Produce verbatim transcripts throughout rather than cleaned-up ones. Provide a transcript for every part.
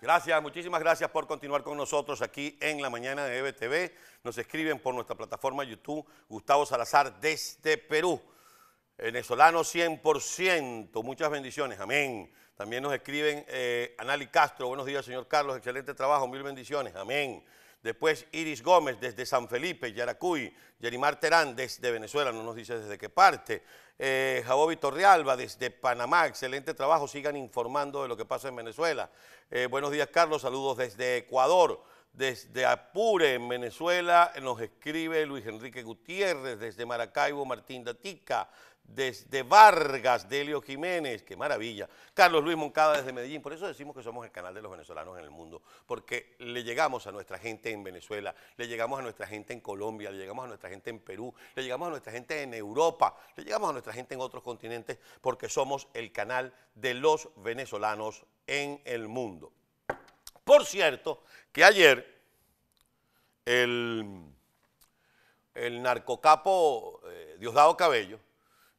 Gracias, muchísimas gracias por continuar con nosotros aquí en La Mañana de E V T V. Nos escriben por nuestra plataforma YouTube, Gustavo Salazar desde Perú. Venezolano cien por ciento, muchas bendiciones, amén. También nos escriben eh, Anali Castro, buenos días señor Carlos, excelente trabajo, mil bendiciones, amén. Después Iris Gómez desde San Felipe, Yaracuy. Jerimar Terán desde Venezuela, no nos dice desde qué parte. Eh, Jabó Victor Realba desde Panamá, excelente trabajo, sigan informando de lo que pasa en Venezuela. Eh, buenos días Carlos, saludos desde Ecuador. Desde Apure, en Venezuela, nos escribe Luis Enrique Gutiérrez. Desde Maracaibo, Martín D'Atica. Desde Vargas, Delio Jiménez, qué maravilla. Carlos Luis Moncada desde Medellín. Por eso decimos que somos el canal de los venezolanos en el mundo, porque le llegamos a nuestra gente en Venezuela, le llegamos a nuestra gente en Colombia, le llegamos a nuestra gente en Perú, le llegamos a nuestra gente en Europa, le llegamos a nuestra gente en otros continentes, porque somos el canal de los venezolanos en el mundo. Por cierto, que ayer el, el narcocapo eh, Diosdado Cabello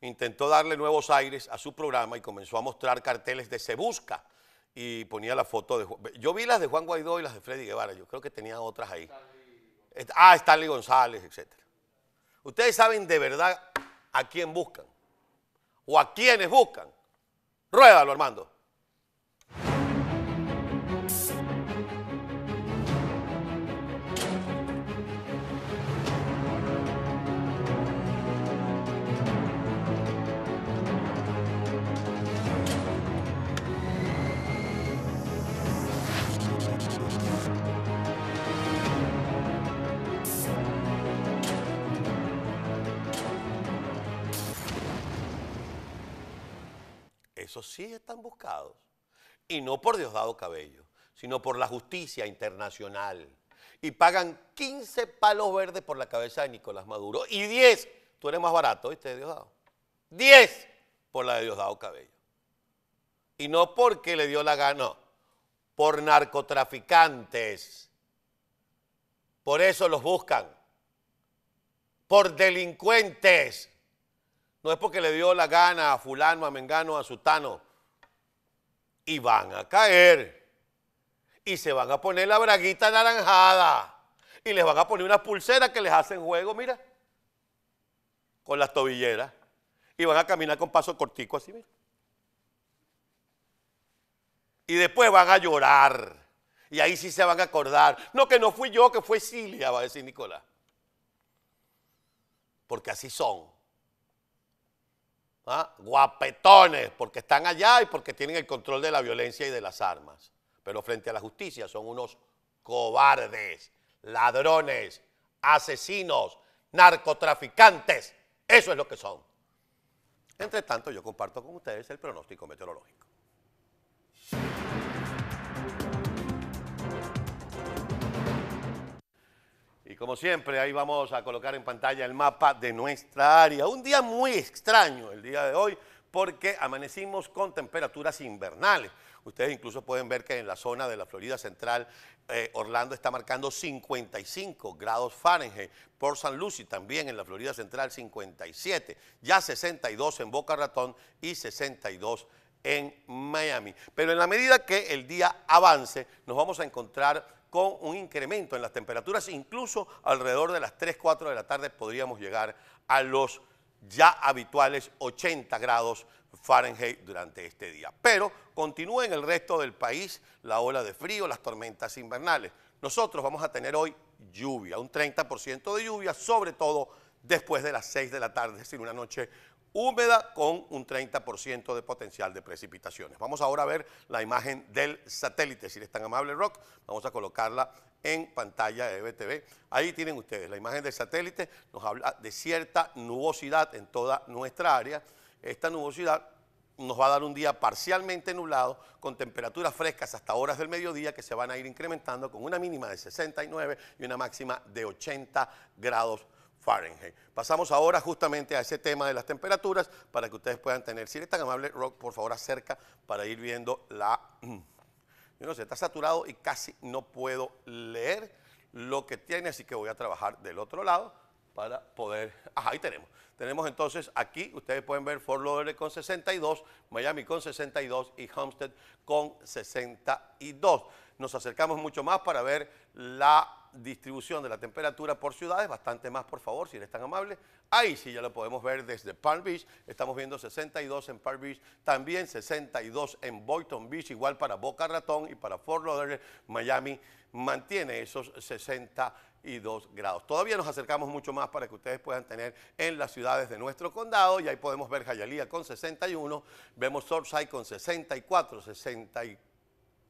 intentó darle nuevos aires a su programa y comenzó a mostrar carteles de Se Busca y ponía la foto de... Yo vi las de Juan Guaidó y las de Freddy Guevara, yo creo que tenía otras ahí. Stanley. Ah, Stanley González, etcétera. Ustedes saben de verdad a quién buscan o a quiénes buscan. Ruédalo, Armando. Esos sí están buscados, y no por Diosdado Cabello, sino por la justicia internacional, y pagan quince palos verdes por la cabeza de Nicolás Maduro, y diez, tú eres más barato, ¿viste, Diosdado? diez por la de Diosdado Cabello, y no porque le dio la gana, no, por narcotraficantes, por eso los buscan, por delincuentes. No es porque le dio la gana a fulano, a mengano, a sutano. Y van a caer. Y se van a poner la braguita anaranjada. Y les van a poner unas pulseras que les hacen juego, mira. Con las tobilleras. Y van a caminar con paso cortico así, mira. Y después van a llorar. Y ahí sí se van a acordar. No, que no fui yo, que fue Cilia, va a decir Nicolás. Porque así son. ¿Ah? Guapetones, porque están allá y porque tienen el control de la violencia y de las armas. Pero frente a la justicia son unos cobardes, ladrones, asesinos, narcotraficantes. Eso es lo que son. Entre tanto, yo comparto con ustedes el pronóstico meteorológico. Y como siempre, ahí vamos a colocar en pantalla el mapa de nuestra área. Un día muy extraño el día de hoy porque amanecimos con temperaturas invernales. Ustedes incluso pueden ver que en la zona de la Florida Central, eh, Orlando está marcando cincuenta y cinco grados Fahrenheit. Por San Lucie también en la Florida Central cincuenta y siete, ya sesenta y dos en Boca Ratón y sesenta y dos en Miami. Pero en la medida que el día avance, nos vamos a encontrar con un incremento en las temperaturas, incluso alrededor de las tres, cuatro de la tarde podríamos llegar a los ya habituales ochenta grados Fahrenheit durante este día. Pero continúa en el resto del país la ola de frío, las tormentas invernales. Nosotros vamos a tener hoy lluvia, un treinta por ciento de lluvia, sobre todo después de las seis de la tarde, es decir, una noche húmeda con un treinta por ciento de potencial de precipitaciones. Vamos ahora a ver la imagen del satélite, si eres tan amable, Rock. Vamos a colocarla en pantalla de E V T V. Ahí tienen ustedes la imagen del satélite, nos habla de cierta nubosidad en toda nuestra área. Esta nubosidad nos va a dar un día parcialmente nublado, con temperaturas frescas hasta horas del mediodía que se van a ir incrementando con una mínima de sesenta y nueve y una máxima de ochenta grados Fahrenheit. Pasamos ahora justamente a ese tema de las temperaturas para que ustedes puedan tener, si eres tan amable, Rock, por favor acerca para ir viendo la... Yo no sé, está saturado y casi no puedo leer lo que tiene, así que voy a trabajar del otro lado para poder... Ajá, ahí tenemos. Tenemos entonces aquí, ustedes pueden ver Fort Lauderdale con sesenta y dos, Miami con sesenta y dos y Homestead con sesenta y dos. Nos acercamos mucho más para ver la distribución de la temperatura por ciudades, bastante más, por favor, si eres tan amable. Ahí sí ya lo podemos ver desde Palm Beach, estamos viendo sesenta y dos en Palm Beach, también sesenta y dos en Boynton Beach, igual para Boca Ratón y para Fort Lauderdale. Miami mantiene esos sesenta y dos grados. Todavía nos acercamos mucho más para que ustedes puedan tener en las ciudades de nuestro condado, y ahí podemos ver Hialeah con sesenta y uno, vemos Surfside con sesenta y cuatro, sesenta y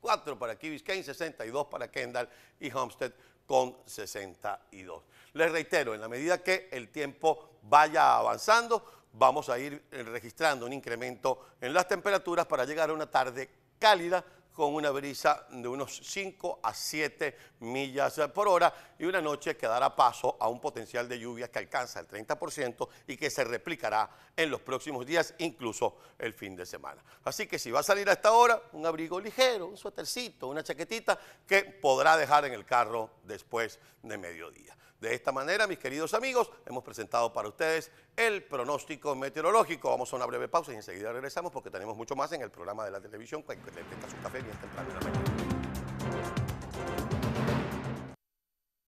cuatro para Key Biscayne, sesenta y dos para Kendall y Homestead con sesenta y dos. Les reitero, en la medida que el tiempo vaya avanzando, vamos a ir registrando un incremento en las temperaturas para llegar a una tarde cálida con una brisa de unos cinco a siete millas por hora y una noche que dará paso a un potencial de lluvias que alcanza el treinta por ciento y que se replicará en los próximos días, incluso el fin de semana. Así que si va a salir a esta hora, un abrigo ligero, un suétercito, una chaquetita que podrá dejar en el carro después de mediodía. De esta manera, mis queridos amigos, hemos presentado para ustedes el pronóstico meteorológico. Vamos a una breve pausa y enseguida regresamos porque tenemos mucho más en el programa de la televisión. Cuando te metas un café bien temprano en la mañana.